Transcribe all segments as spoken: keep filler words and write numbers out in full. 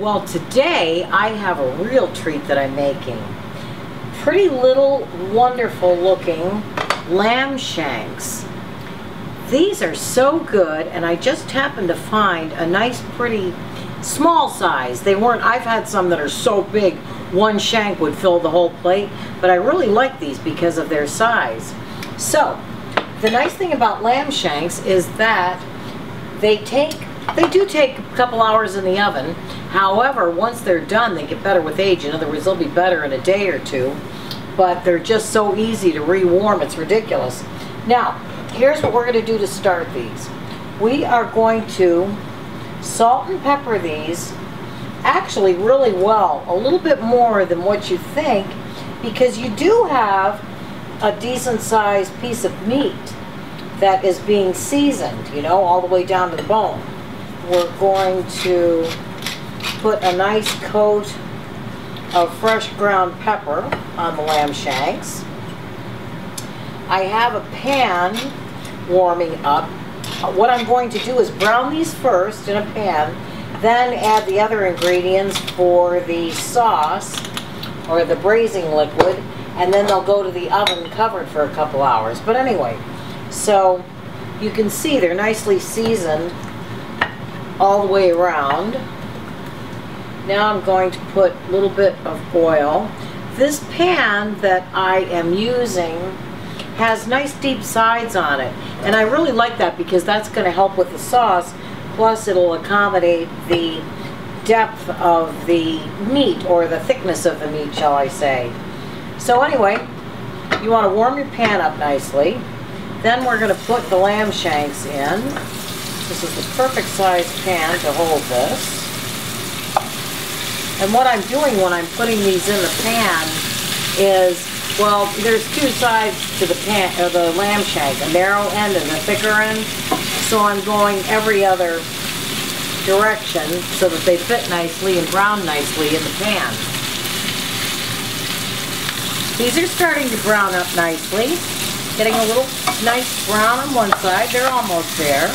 Well, today I have a real treat that I'm making. Pretty little, wonderful looking lamb shanks. These are so good, and I just happened to find a nice, pretty small size. They weren't, I've had some that are so big, one shank would fill the whole plate, but I really like these because of their size. So, the nice thing about lamb shanks is that they take, they do take a couple hours in the oven. However, once they're done, they get better with age. In other words, they'll be better in a day or two, but they're just so easy to rewarm, it's ridiculous. Now, here's what we're gonna do to start these. We are going to salt and pepper these, actually really well, a little bit more than what you think, because you do have a decent sized piece of meat that is being seasoned, you know, all the way down to the bone. We're going to put a nice coat of fresh ground pepper on the lamb shanks. I have a pan warming up. What I'm going to do is brown these first in a pan, then add the other ingredients for the sauce or the braising liquid, and then they'll go to the oven covered for a couple hours. But anyway, so you can see they're nicely seasoned all the way around. Now I'm going to put a little bit of oil. This pan that I am using has nice deep sides on it, and I really like that because that's going to help with the sauce, plus it'll accommodate the depth of the meat, or the thickness of the meat, shall I say. So anyway, you want to warm your pan up nicely. Then we're going to put the lamb shanks in. This is the perfect size pan to hold this. And what I'm doing when I'm putting these in the pan is, well, there's two sides to the pan, or the lamb shank, a narrow end and a thicker end. So I'm going every other direction so that they fit nicely and brown nicely in the pan. These are starting to brown up nicely, getting a little nice brown on one side. They're almost there.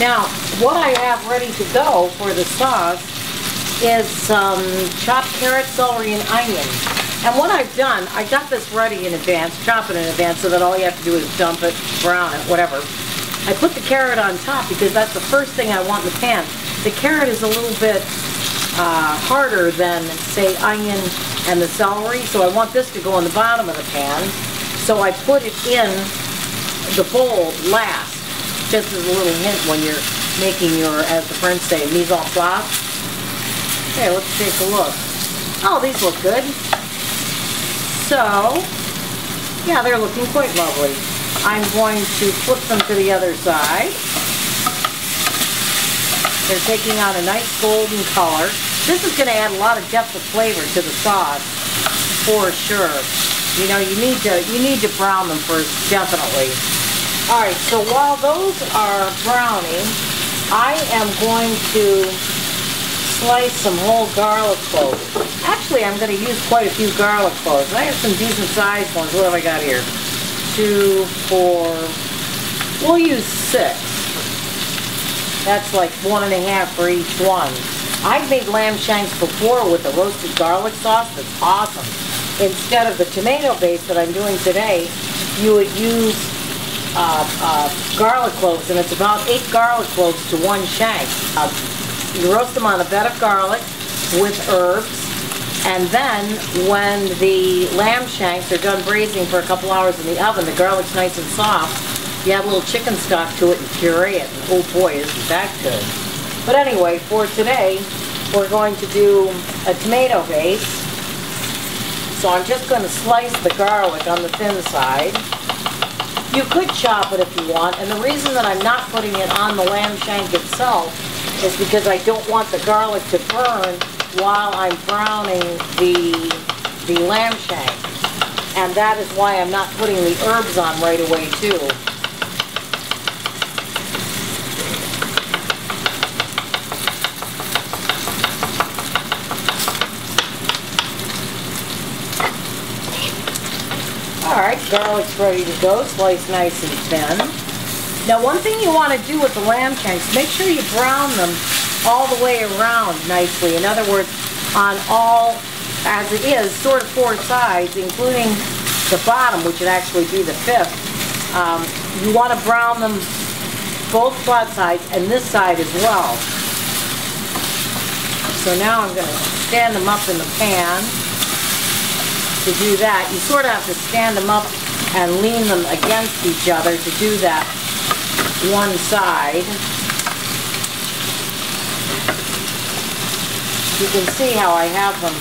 Now, what I have ready to go for the sauce is some um, chopped carrot, celery, and onion. And what I've done, I got this ready in advance, chop it in advance, so that all you have to do is dump it, brown it, whatever. I put the carrot on top because that's the first thing I want in the pan. The carrot is a little bit uh, harder than, say, onion and the celery, so I want this to go on the bottom of the pan. So I put it in the bowl last, just as a little hint when you're making your, as the French say, mise en place. Okay, let's take a look. Oh, these look good. So, yeah, they're looking quite lovely. I'm going to flip them to the other side. They're taking on a nice golden color. This is going to add a lot of depth of flavor to the sauce, for sure. You know, you need to you need to brown them first, definitely. All right, so while those are browning, I am going to slice some whole garlic cloves. Actually, I'm going to use quite a few garlic cloves. I have some decent sized ones. What have I got here? Two, four, we'll use six. That's like one and a half for each one. I've made lamb shanks before with a roasted garlic sauce. That's awesome. Instead of the tomato base that I'm doing today, you would use uh, uh, garlic cloves, and it's about eight garlic cloves to one shank. Uh, You roast them on a bed of garlic with herbs, and then when the lamb shanks are done braising for a couple hours in the oven, the garlic's nice and soft, you add a little chicken stock to it and puree it, and oh boy, isn't that good. But anyway, for today, we're going to do a tomato base. So I'm just going to slice the garlic on the thin side. You could chop it if you want, and the reason that I'm not putting it on the lamb shank itself is because I don't want the garlic to burn while I'm browning the, the lamb shank. And that is why I'm not putting the herbs on right away too. Alright, garlic's ready to go, sliced nice and thin. Now, one thing you want to do with the lamb shanks, make sure you brown them all the way around nicely. In other words, on all, as it is, sort of four sides, including the bottom, which would actually be the fifth. Um, you want to brown them, both flat sides and this side as well. So now I'm going to stand them up in the pan. To do that, you sort of have to stand them up and lean them against each other to do that one side. You can see how I have them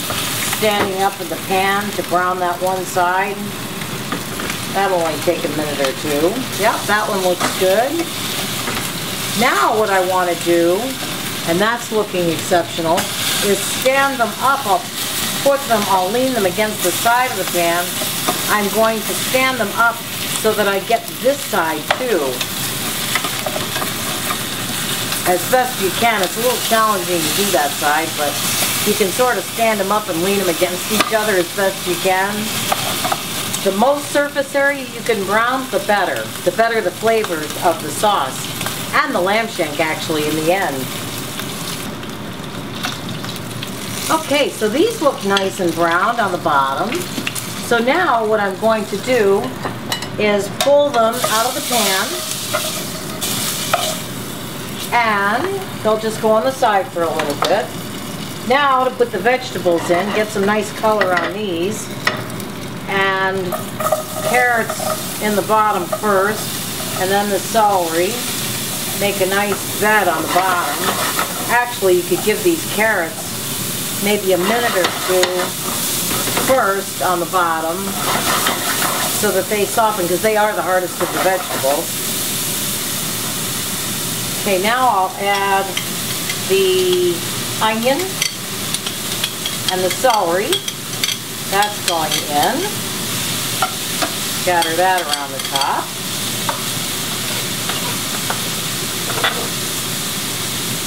standing up in the pan to brown that one side. That'll only take a minute or two. Yep, that one looks good. Now what I want to do, and that's looking exceptional, is stand them up. I'll put them, I'll lean them against the side of the pan. I'm going to stand them up so that I get this side too. As best you can. It's a little challenging to do that side, but you can sort of stand them up and lean them against each other as best you can. The most surface area you can brown, the better. The better the flavors of the sauce. And the lamb shank, actually, in the end. Okay, so these look nice and browned on the bottom. So now what I'm going to do is pull them out of the pan. And they'll just go on the side for a little bit. Now to put the vegetables in, get some nice color on these. And carrots in the bottom first, and then the celery. Make a nice bed on the bottom. Actually, you could give these carrots maybe a minute or two first on the bottom so that they soften, because they are the hardest of the vegetables. Okay, now I'll add the onion and the celery. That's going in. Scatter that around the top.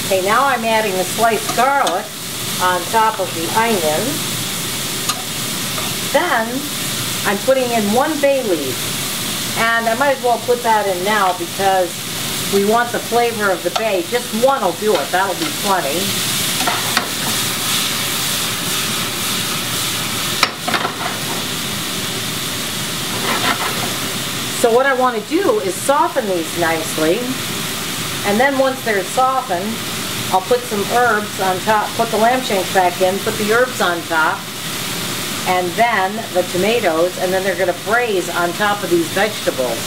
Okay, now I'm adding the sliced garlic on top of the onion. Then I'm putting in one bay leaf. And I might as well put that in now because we want the flavor of the bay. Just one will do it. That'll be plenty. So what I want to do is soften these nicely, and then once they're softened, I'll put some herbs on top, put the lamb shanks back in, put the herbs on top, and then the tomatoes, and then they're going to braise on top of these vegetables.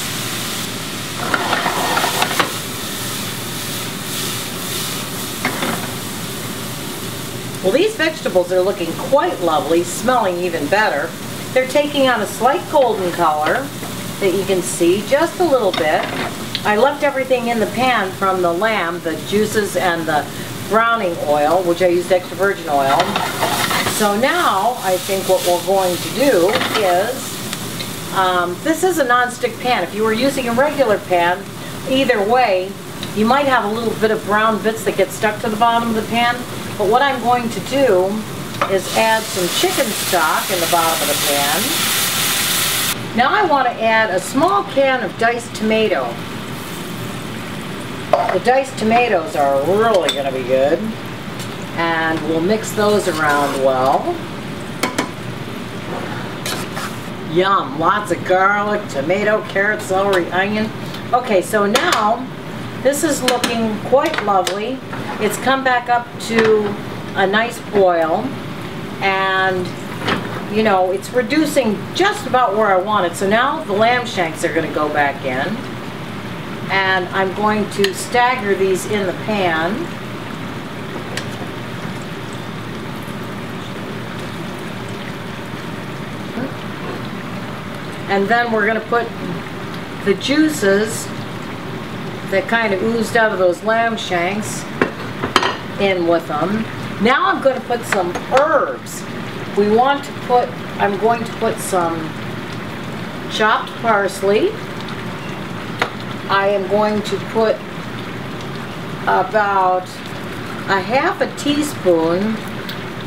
Well, these vegetables are looking quite lovely, smelling even better. They're taking on a slight golden color that you can see, just a little bit. I left everything in the pan from the lamb, the juices and the browning oil, which I used extra virgin oil. So now I think what we're going to do is, um, this is a non-stick pan. If you were using a regular pan, either way, you might have a little bit of brown bits that get stuck to the bottom of the pan. But what I'm going to do is add some chicken stock in the bottom of the pan. Now I want to add a small can of diced tomato. The diced tomatoes are really going to be good. And we'll mix those around well. Yum! Lots of garlic, tomato, carrot, celery, onion. Okay, so now this is looking quite lovely. It's come back up to a nice boil. And you know, it's reducing just about where I want it. So now the lamb shanks are going to go back in. And I'm going to stagger these in the pan. And then we're going to put the juices that kind of oozed out of those lamb shanks in with them. Now I'm going to put some herbs. We want to put, I'm going to put some chopped parsley. I am going to put about a half a teaspoon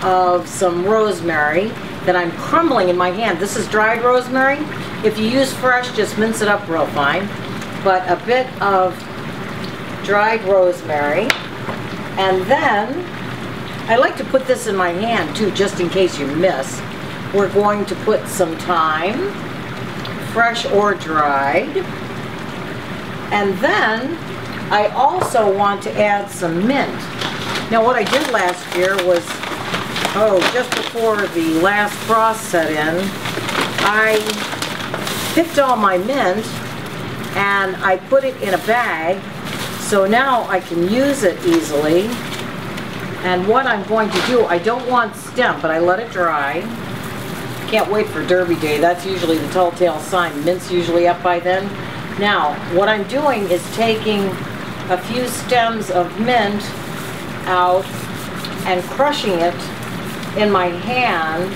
of some rosemary that I'm crumbling in my hand. This is dried rosemary. If you use fresh, just mince it up real fine. But a bit of dried rosemary. And then, I like to put this in my hand too, just in case you miss. We're going to put some thyme, fresh or dried. And then, I also want to add some mint. Now what I did last year was, oh, just before the last frost set in, I picked all my mint and I put it in a bag, so now I can use it easily. And what I'm going to do, I don't want stem, but I let it dry. Can't wait for Derby Day. That's usually the tall tale sign. Mint's usually up by then. Now, what I'm doing is taking a few stems of mint out and crushing it in my hand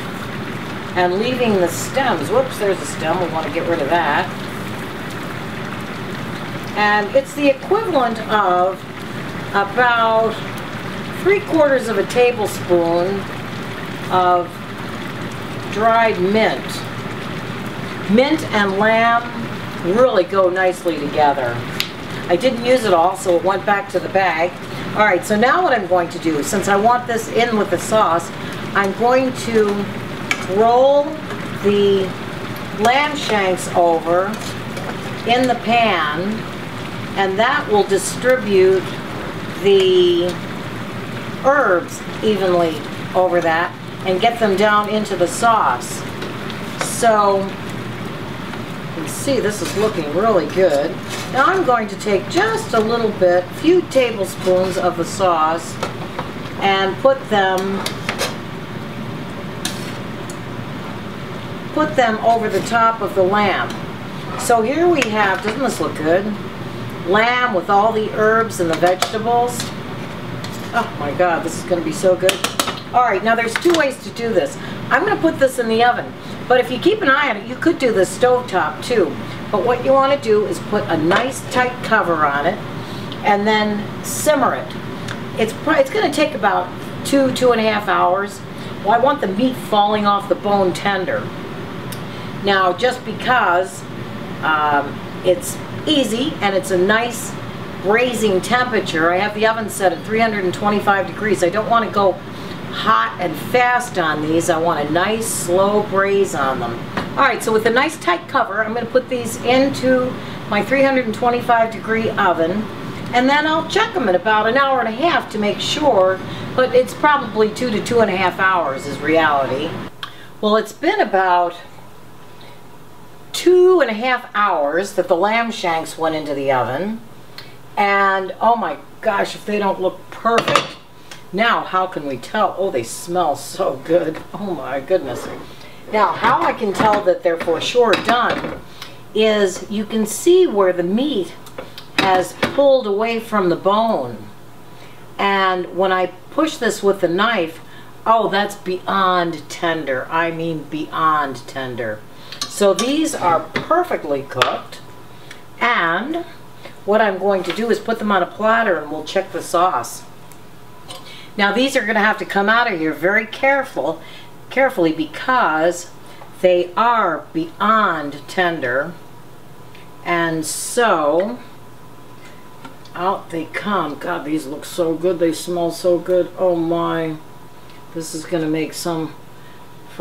and leaving the stems. Whoops, there's a stem. We want to get rid of that. And it's the equivalent of about three quarters of a tablespoon of dried mint. Mint and lamb really go nicely together. I didn't use it all, so it went back to the bag. All right, so now what I'm going to do, since I want this in with the sauce, I'm going to roll the lamb shanks over in the pan, and that will distribute the herbs evenly over that and get them down into the sauce. So you can see this is looking really good. Now I'm going to take just a little bit, few tablespoons of the sauce, and put them put them over the top of the lamb. So here we have, doesn't this look good? Lamb with all the herbs and the vegetables. Oh my God, this is going to be so good. All right, now there's two ways to do this. I'm going to put this in the oven, but if you keep an eye on it, you could do the stovetop too. But what you want to do is put a nice tight cover on it and then simmer it. It's, it's going to take about two, two and a half hours. Well, I want the meat falling off the bone tender. Now, just because Um, it's easy and it's a nice braising temperature. I have the oven set at three hundred twenty-five degrees. I don't want to go hot and fast on these. I want a nice slow braise on them. Alright, so with a nice tight cover, I'm going to put these into my three hundred twenty-five degree oven, and then I'll check them in about an hour and a half to make sure, but it's probably two to two and a half hours is reality. Well, it's been about two and a half hours that the lamb shanks went into the oven, and oh my gosh, if they don't look perfect. Now how can we tell? Oh, they smell so good. Oh my goodness. Now how I can tell that they're for sure done is you can see where the meat has pulled away from the bone, and when I push this with the knife, oh, that's beyond tender. I mean beyond tender. So these are perfectly cooked, and what I'm going to do is put them on a platter and we'll check the sauce. Now these are going to have to come out of here very careful, carefully, because they are beyond tender, and so out they come. God, these look so good. They smell so good. Oh my, this is going to make some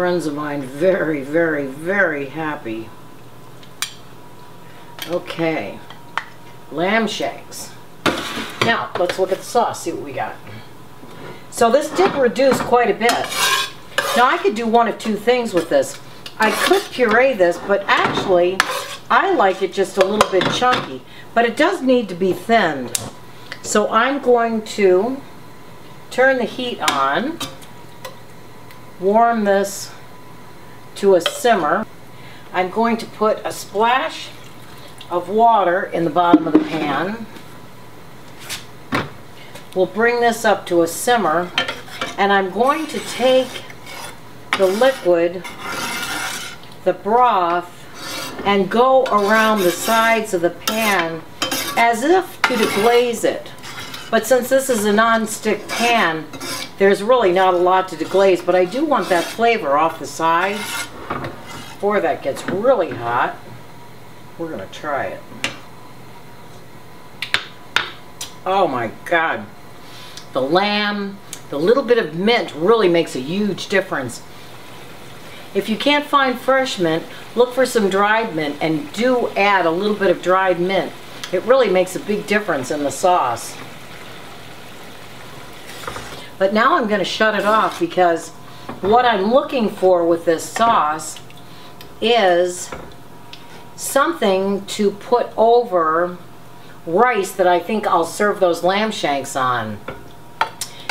friends of mine very, very, very happy. Okay, lamb shanks. Now, let's look at the sauce, see what we got. So this did reduce quite a bit. Now I could do one of two things with this. I could puree this, but actually I like it just a little bit chunky, but it does need to be thinned. So I'm going to turn the heat on, warm this to a simmer. I'm going to put a splash of water in the bottom of the pan. We'll bring this up to a simmer, and I'm going to take the liquid, the broth, and go around the sides of the pan as if to deglaze it. But since this is a non-stick pan, there's really not a lot to deglaze, but I do want that flavor off the sides. Before that gets really hot, we're going to try it. Oh my God. the lamb, the little bit of mint really makes a huge difference. If you can't find fresh mint, look for some dried mint and do add a little bit of dried mint. It really makes a big difference in the sauce. But now I'm going to shut it off because what I'm looking for with this sauce is something to put over rice that I think I'll serve those lamb shanks on.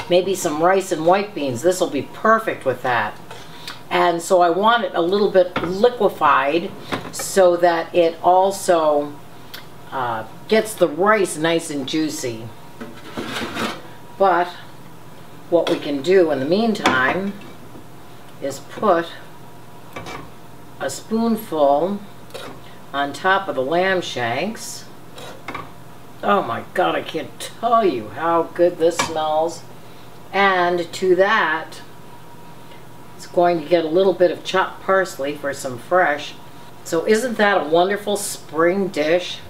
Maybe some rice and white beans. This will be perfect with that. And so I want it a little bit liquefied so that it also uh, gets the rice nice and juicy. But what we can do in the meantime is put a spoonful on top of the lamb shanks. Oh my God, I can't tell you how good this smells. And to that, it's going to get a little bit of chopped parsley for some fresh. So isn't that a wonderful spring dish?